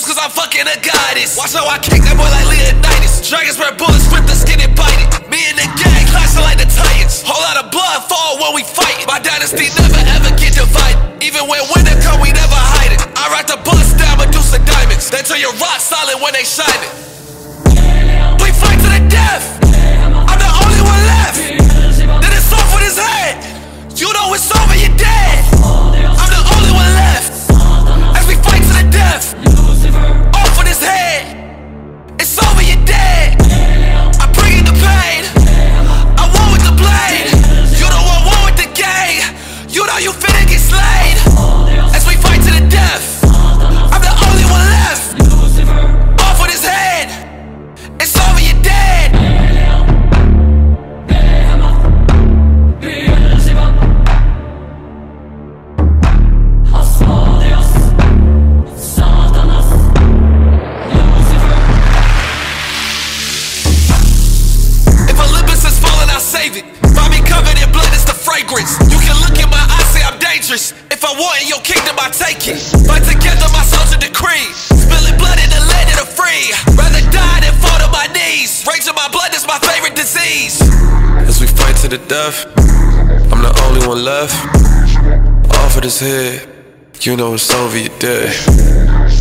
juice cause I'm fucking a goddess. Watch how I kick that boy like Leonidas. Dragons spread bullets, rip the skin and bite it. Me and the gang clashing like the Titans. Whole lot of blood fall when we fight. My dynasty never ever get divided. Even when winter come, we never hide it. I rock the bus down Medusa diamonds. They turn your rock solid when they shine it. We fight to the death. I'm the only one left. Then it's off with his head. You know it's over, you're dead. I'm the only one left. As we fight to the death. Off with his head. It's over, you're dead. I bring in the pain. I war with the blade. You know I war with the gang. You know you finna get slain. As we fight to the death. I'm the only one left. Off with his head. It's over, you're dead. You can look in my eyes, say I'm dangerous. If I want in your kingdom, I take it. Fight together, my soldier decree. Spilling blood in the land of the free. Rather die than fall to my knees. Rage in my blood is my favorite disease. As we fight to the death, I'm the only one left. Off of his head, you know it's over, you're dead.